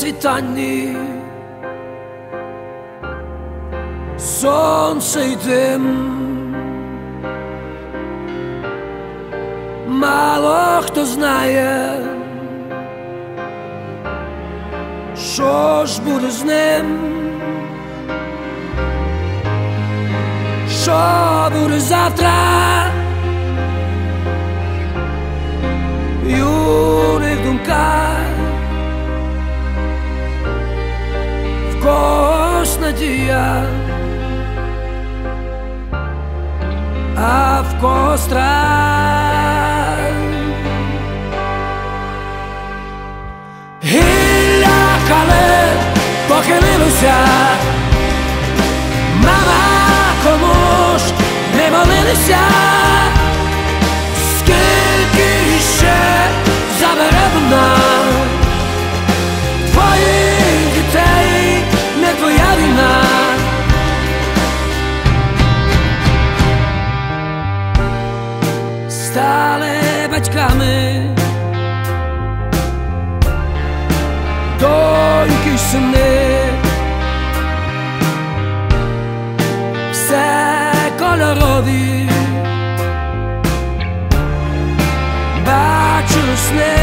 s'étanner. Sunseydem мало хто знає, що ж буде з ним, що буде завтра. І у них думка, в когось надія, а в когось страх. Гілля калин похилилося, мама, кому ж не молилися? Скільки іще забере вона твоїх дітей, не твоя війна. Стали батьками доньки й сини, все кольорові, бачили сни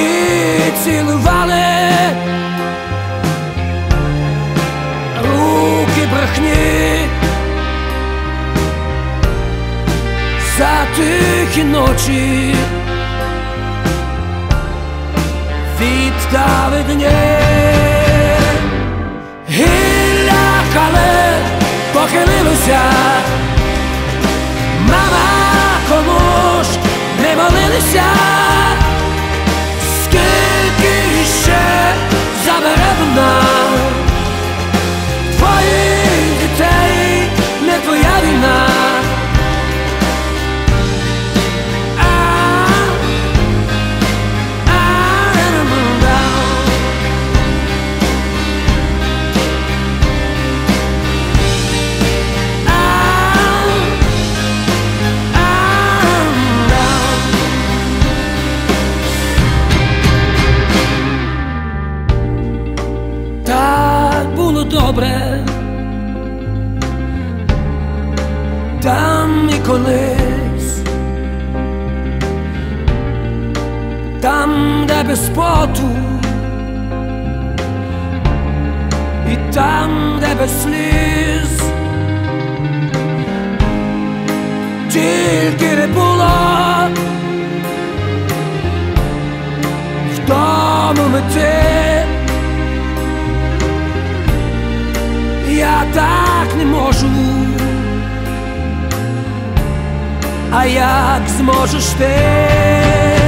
і цілували руки брехні. За тихі ночі віддали дні. Гілля калин похилилося, мама, кому ж не молилися? Скільки іще забере вона твоїх дітей, не твоя війна. Добре, там і колись, там, де без поту, і там, де без сліз, тільки не було в тому мети. Я так не можу, а як зможеш ти?